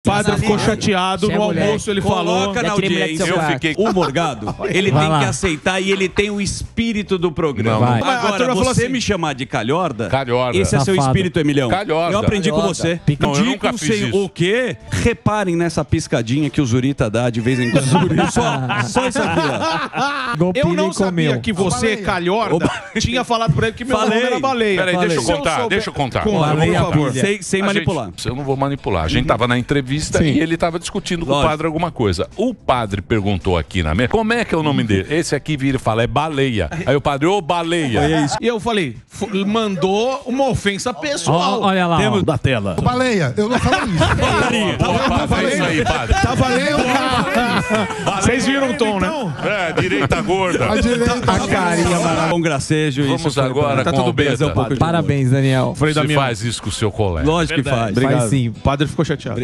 O padre ficou chateado, no almoço ele falou na audiência, eu fiquei... O Morgado, ele tem que aceitar e ele tem o espírito do programa. Agora, você me chamar de calhorda, esse é seu espírito, Emiliano. Calhorda. Eu aprendi com você. Não, eu nunca fiz isso. O quê? Reparem nessa piscadinha que o Zurita dá de vez em quando. Só isso aqui, ó. Eu não sabia que você, calhorda, tinha falado pra ele que meu nome era baleia. Peraí, deixa eu contar. Por favor, sem manipular. Eu não vou manipular. A gente tava na entrevista. E ele estava discutindo com o padre alguma coisa. O padre perguntou aqui na mesa, como é que é o nome dele? Esse aqui vira e fala, é baleia. Aí o padre, ô baleia. É isso. E eu falei, mandou uma ofensa pessoal. Olha lá, temos da tela. Baleia, eu não falei isso. Baleia. Isso aí, padre. Tá valendo, cara. Vocês viram o tom, né? É, direita gorda. A carinha maravilhosa. Um gracejo. Vamos agora com o Beta. Parabéns, Daniel. Você faz isso com o seu colega. Lógico que faz. Obrigado. Faz sim. O padre ficou chateado.